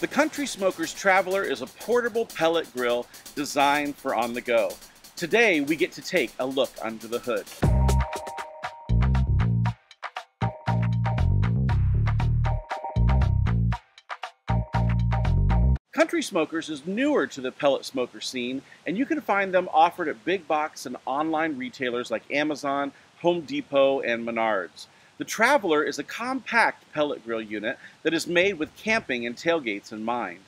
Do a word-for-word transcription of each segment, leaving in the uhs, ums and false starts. The Country Smokers Traveler is a portable pellet grill designed for on the go. Today, we get to take a look under the hood. Country Smokers is newer to the pellet smoker scene, and you can find them offered at big box and online retailers like Amazon, Home Depot, and Menards. The Traveler is a compact pellet grill unit that is made with camping and tailgates in mind.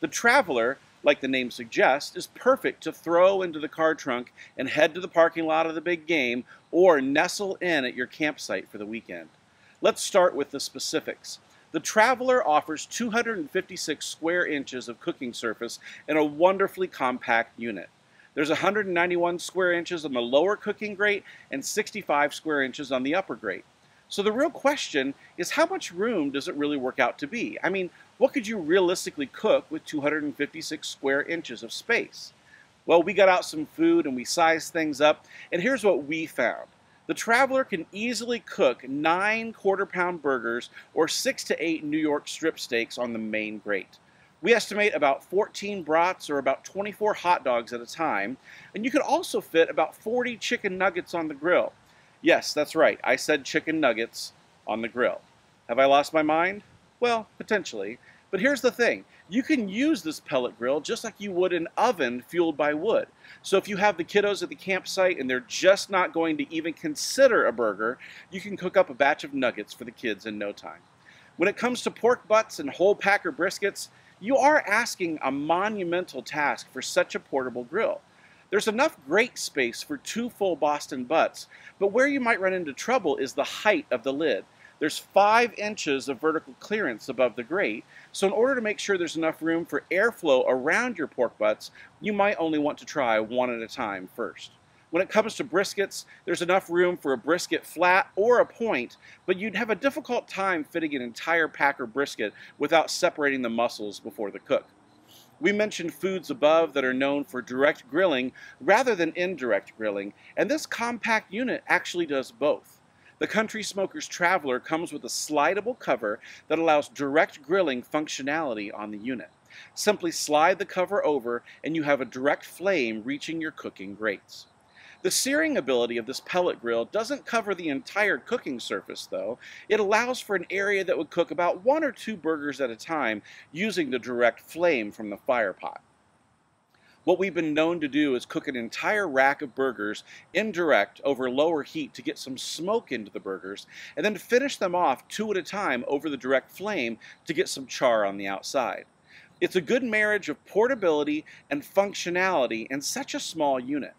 The Traveler, like the name suggests, is perfect to throw into the car trunk and head to the parking lot of the big game or nestle in at your campsite for the weekend. Let's start with the specifics. The Traveler offers two hundred fifty-six square inches of cooking surface in a wonderfully compact unit. There's one hundred ninety-one square inches on the lower cooking grate and sixty-five square inches on the upper grate. So the real question is, how much room does it really work out to be? I mean, what could you realistically cook with two hundred fifty-six square inches of space? Well, we got out some food and we sized things up, and here's what we found. The Traveler can easily cook nine quarter-pound burgers or six to eight New York strip steaks on the main grate. We estimate about fourteen brats or about twenty-four hot dogs at a time, and you can also fit about forty chicken nuggets on the grill. Yes, that's right, I said chicken nuggets on the grill. Have I lost my mind? Well, potentially. But here's the thing, you can use this pellet grill just like you would an oven fueled by wood. So if you have the kiddos at the campsite and they're just not going to even consider a burger, you can cook up a batch of nuggets for the kids in no time. When it comes to pork butts and whole packer briskets, you are asking a monumental task for such a portable grill. There's enough grate space for two full Boston butts, but where you might run into trouble is the height of the lid. There's five inches of vertical clearance above the grate, so in order to make sure there's enough room for airflow around your pork butts, you might only want to try one at a time first. When it comes to briskets, there's enough room for a brisket flat or a point, but you'd have a difficult time fitting an entire packer brisket without separating the muscles before the cook. We mentioned foods above that are known for direct grilling rather than indirect grilling, and this compact unit actually does both. The Country Smokers Traveler comes with a slidable cover that allows direct grilling functionality on the unit. Simply slide the cover over and you have a direct flame reaching your cooking grates. The searing ability of this pellet grill doesn't cover the entire cooking surface though. It allows for an area that would cook about one or two burgers at a time using the direct flame from the fire pot. What we've been known to do is cook an entire rack of burgers indirect over lower heat to get some smoke into the burgers, and then finish them off two at a time over the direct flame to get some char on the outside. It's a good marriage of portability and functionality in such a small unit.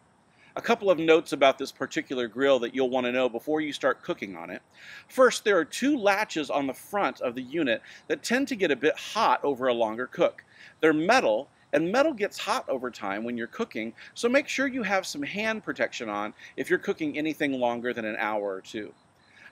A couple of notes about this particular grill that you'll want to know before you start cooking on it. First, there are two latches on the front of the unit that tend to get a bit hot over a longer cook. They're metal, and metal gets hot over time when you're cooking, so make sure you have some hand protection on if you're cooking anything longer than an hour or two.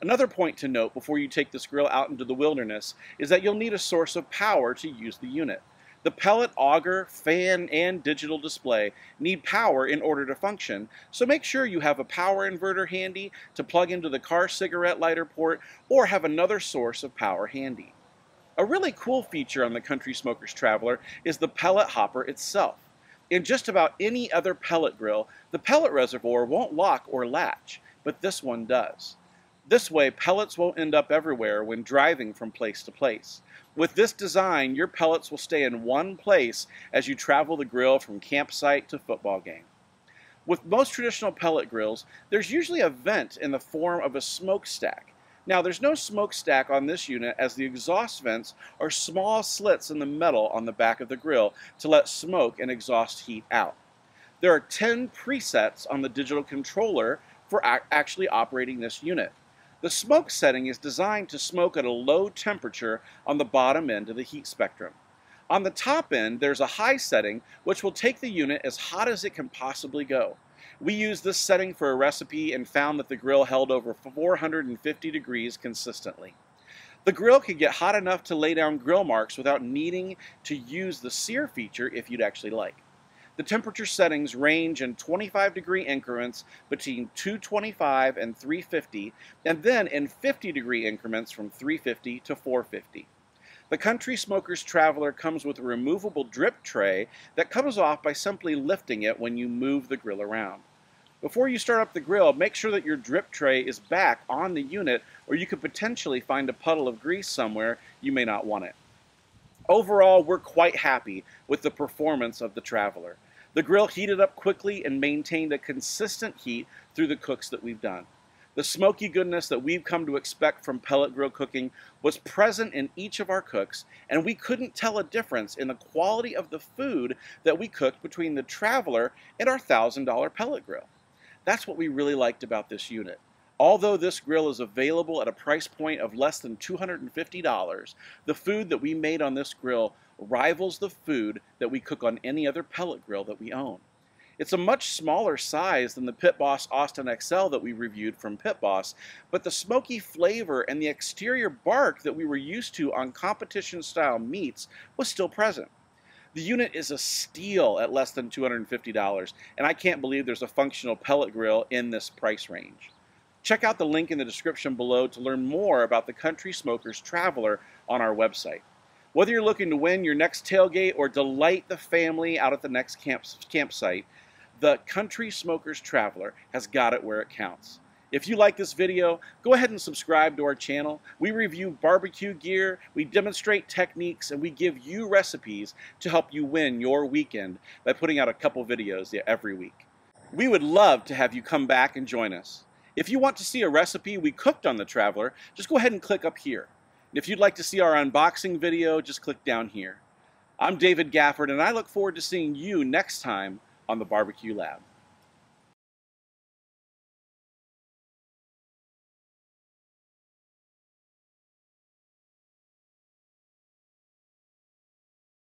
Another point to note before you take this grill out into the wilderness is that you'll need a source of power to use the unit. The pellet auger, fan, and digital display need power in order to function, so make sure you have a power inverter handy to plug into the car cigarette lighter port or have another source of power handy. A really cool feature on the Country Smokers Traveler is the pellet hopper itself. In just about any other pellet grill, the pellet reservoir won't lock or latch, but this one does. This way, pellets won't end up everywhere when driving from place to place. With this design, your pellets will stay in one place as you travel the grill from campsite to football game. With most traditional pellet grills, there's usually a vent in the form of a smokestack. Now, there's no smokestack on this unit as the exhaust vents are small slits in the metal on the back of the grill to let smoke and exhaust heat out. There are ten presets on the digital controller for actually operating this unit. The smoke setting is designed to smoke at a low temperature on the bottom end of the heat spectrum. On the top end, there's a high setting which will take the unit as hot as it can possibly go. We used this setting for a recipe and found that the grill held over four hundred fifty degrees consistently. The grill could get hot enough to lay down grill marks without needing to use the sear feature if you'd actually like. The temperature settings range in twenty-five degree increments between two twenty-five and three fifty, and then in fifty degree increments from three fifty to four fifty. The Country Smokers Traveler comes with a removable drip tray that comes off by simply lifting it when you move the grill around. Before you start up the grill, make sure that your drip tray is back on the unit, or you could potentially find a puddle of grease somewhere. You may not want it. Overall, we're quite happy with the performance of the Traveler. The grill heated up quickly and maintained a consistent heat through the cooks that we've done. The smoky goodness that we've come to expect from pellet grill cooking was present in each of our cooks, and we couldn't tell a difference in the quality of the food that we cooked between the Traveler and our one thousand dollar pellet grill. That's what we really liked about this unit. Although this grill is available at a price point of less than two hundred fifty dollars, the food that we made on this grill rivals the food that we cook on any other pellet grill that we own. It's a much smaller size than the Pit Boss Austin X L that we reviewed from Pit Boss, but the smoky flavor and the exterior bark that we were used to on competition-style meats was still present. The unit is a steal at less than two hundred fifty dollars, and I can't believe there's a functional pellet grill in this price range. Check out the link in the description below to learn more about the Country Smokers Traveler on our website. Whether you're looking to win your next tailgate or delight the family out at the next camp, campsite, the Country Smokers Traveler has got it where it counts. If you like this video, go ahead and subscribe to our channel. We review barbecue gear, we demonstrate techniques, and we give you recipes to help you win your weekend by putting out a couple videos every week. We would love to have you come back and join us. If you want to see a recipe we cooked on the Traveler, just go ahead and click up here. And if you'd like to see our unboxing video, just click down here. I'm David Gafford, and I look forward to seeing you next time on the Barbecue Lab.